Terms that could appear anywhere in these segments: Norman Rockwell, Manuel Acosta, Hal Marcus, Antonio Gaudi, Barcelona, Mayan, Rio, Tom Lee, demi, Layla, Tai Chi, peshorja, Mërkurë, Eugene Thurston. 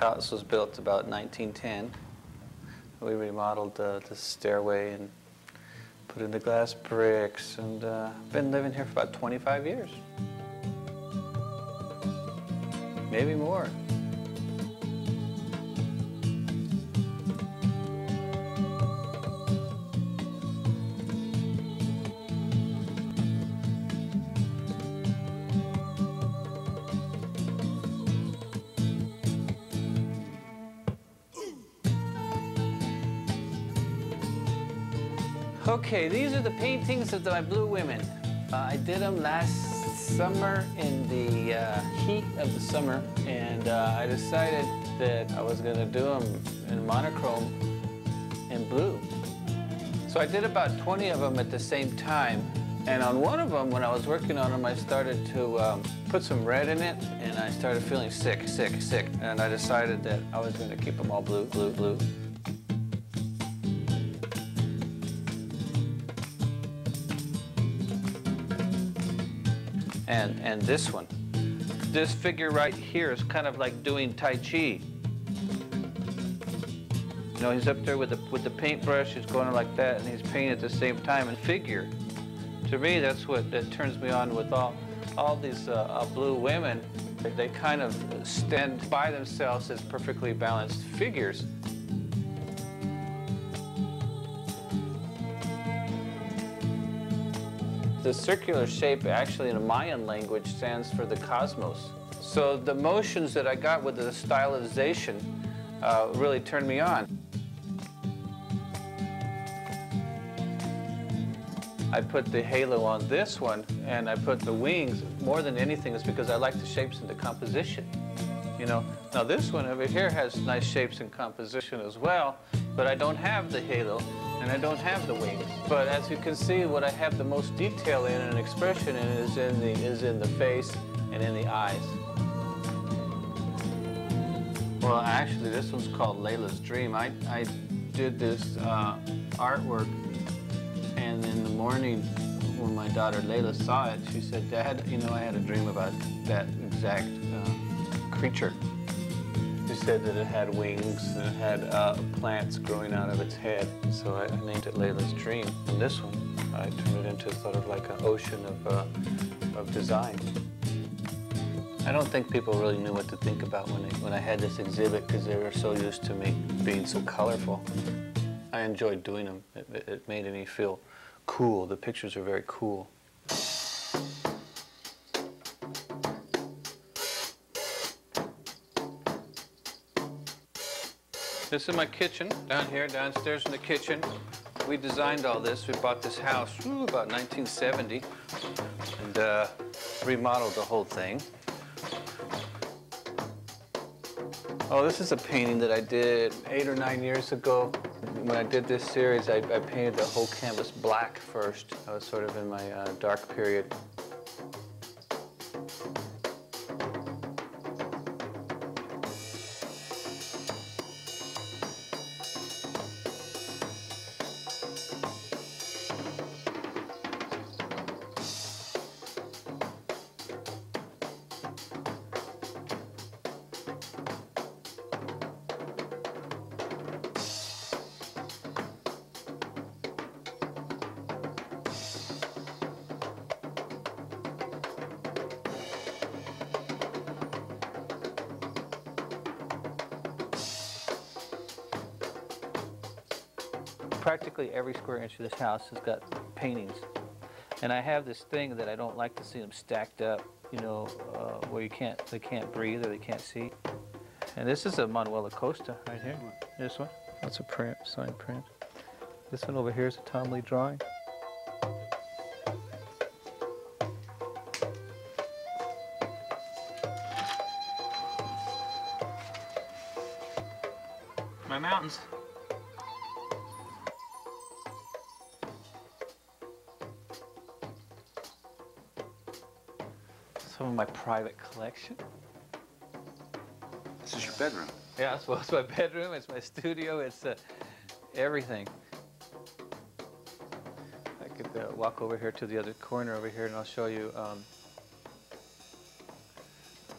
house was built about 1910. We remodeled the stairway and put in the glass bricks, and been living here for about 25 years. Maybe more. Okay, these are the paintings of my Blue Women. I did them last summer in the heat of the summer, and I decided that I was going to do them in monochrome and blue. So I did about 20 of them at the same time, and on one of them, when I was working on them, I started to put some red in it, and I started feeling sick, and I decided that I was going to keep them all blue. And this one. This figure right here is kind of like doing Tai Chi. You know, he's up there with the paintbrush, he's going like that, and he's painting at the same time and figure. To me, that's what that turns me on with all these Blue Women. They kind of stand by themselves as perfectly balanced figures. The circular shape, actually in a Mayan language, stands for the cosmos. So the motions that I got with the stylization really turned me on. I put the halo on this one, and I put the wings. More than anything, is because I like the shapes and the composition. You know, now this one over here has nice shapes and composition as well, but I don't have the halo. And I don't have the wings. But as you can see, what I have the most detail in and expression in is in the face and in the eyes. Well, actually, this one's called Layla's Dream. I did this artwork, and in the morning, when my daughter Layla saw it, she said, "Dad, you know, I had a dream about that exact creature." She said that it had wings, and it had plants growing out of its head. So I named it Layla's Dream. And this one, I turned it into sort of like an ocean of design. I don't think people really knew what to think about when I had this exhibit, because they were so used to me being so colorful. I enjoyed doing them. It made me feel cool. The pictures are very cool. This is my kitchen, down here, downstairs in the kitchen. We designed all this. We bought this house about 1970 and remodeled the whole thing. Oh, this is a painting that I did 8 or 9 years ago. When I did this series, I painted the whole canvas black first. I was sort of in my dark period. Practically every square inch of this house has got paintings. And I have this thing that I don't like to see them stacked up, you know, where they can't breathe or they can't see. And this is a Manuel Acosta right here. This one, that's a print, signed print. This one over here is a Tom Lee drawing. My mountains. Some of my private collection. This is your bedroom? Yeah, well, it's my bedroom, it's my studio, it's everything. I could walk over here to the other corner over here, and I'll show you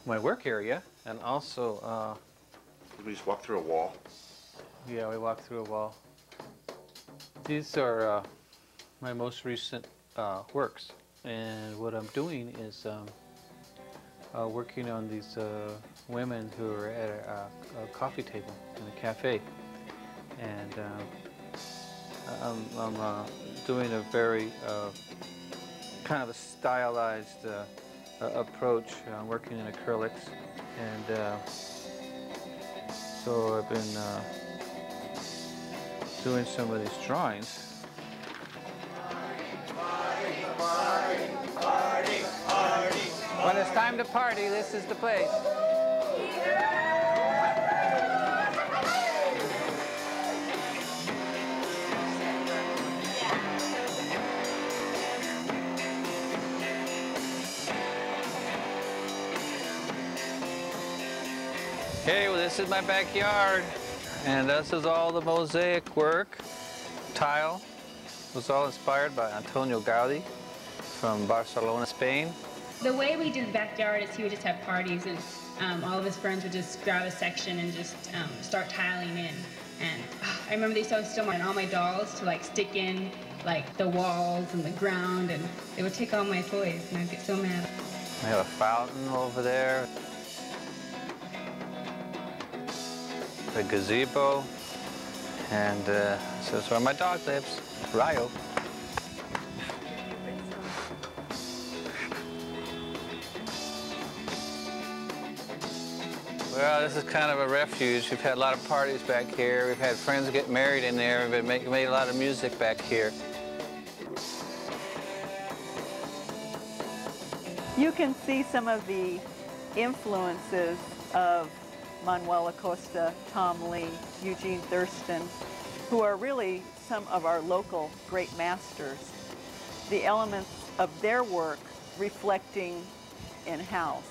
my work area, and also Did we just walk through a wall? Yeah, we walked through a wall. These are my most recent works. And what I'm doing is working on these women who are at a coffee table in a cafe. And I'm doing a very kind of a stylized approach, working in acrylics. And so I've been doing some of these drawings. When it's time to party, this is the place. Okay, well, this is my backyard, and this is all the mosaic work. Tile was all inspired by Antonio Gaudi from Barcelona, Spain. The way we did the backyard is he would just have parties, and all of his friends would just grab a section and just start tiling in. And I remember they used to want all my dolls to like stick in like the walls and the ground, and they would take all my toys, and I'd get so mad. I have a fountain over there. The gazebo, and so that's where my dog lives, Rio. Well, this is kind of a refuge. We've had a lot of parties back here. We've had friends get married in there. We've made a lot of music back here. You can see some of the influences of Manuel Acosta, Tom Lee, Eugene Thurston, who are really some of our local great masters. The elements of their work reflecting in-house.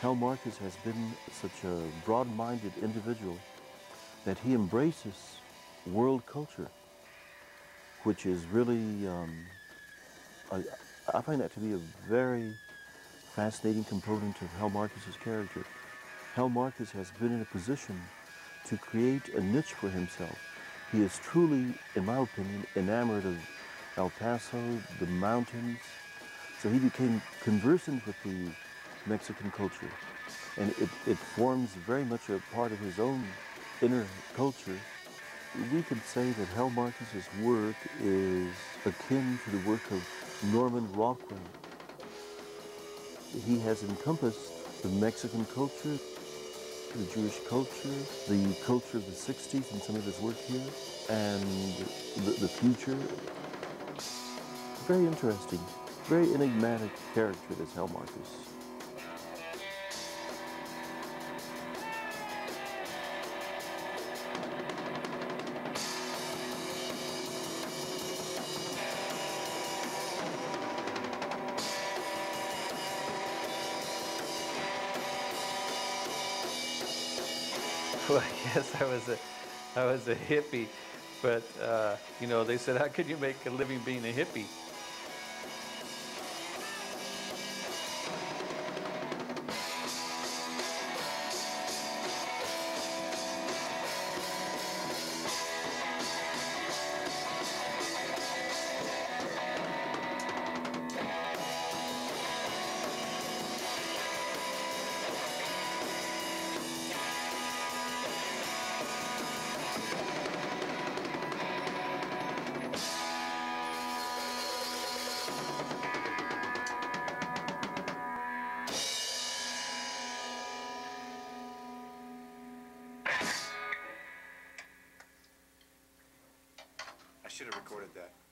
Hal Marcus has been such a broad-minded individual that he embraces world culture, which is really, I find that to be a very fascinating component of Hal Marcus's character. Hal Marcus has been in a position to create a niche for himself. He is truly, in my opinion, enamored of El Paso, the mountains, so he became conversant with the Mexican culture, and it forms very much a part of his own inner culture. We could say that Hal Marcus's work is akin to the work of Norman Rockwell. He has encompassed the Mexican culture, the Jewish culture, the culture of the 60s and some of his work here, and the future. Very interesting, very enigmatic character, this Hal Marcus. Well, yes, I was a hippie, but you know, they said, how could you make a living being a hippie? I should have recorded that.